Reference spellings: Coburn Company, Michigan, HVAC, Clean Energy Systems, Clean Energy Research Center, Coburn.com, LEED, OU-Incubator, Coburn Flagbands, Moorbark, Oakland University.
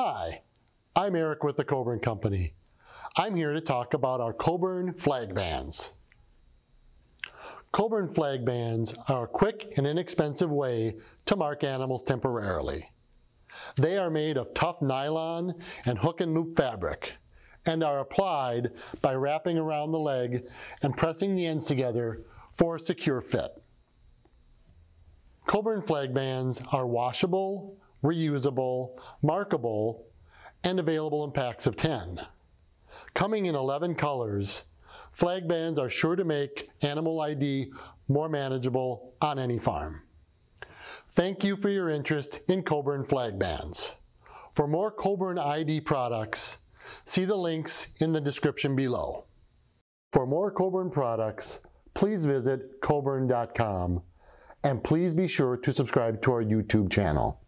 Hi, I'm Eric with the Coburn Company. I'm here to talk about our Coburn Flagbands. Coburn Flagbands are a quick and inexpensive way to mark animals temporarily. They are made of tough nylon and hook and loop fabric and are applied by wrapping around the leg and pressing the ends together for a secure fit. Coburn Flagbands are washable, reusable, markable, and available in packs of 10. Coming in 11 colors, Flagbands are sure to make animal ID more manageable on any farm. Thank you for your interest in Coburn Flagbands. For more Coburn ID products, see the links in the description below. For more Coburn products, please visit Coburn.com, and please be sure to subscribe to our YouTube channel.